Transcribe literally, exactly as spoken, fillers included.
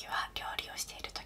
時は料理をしていると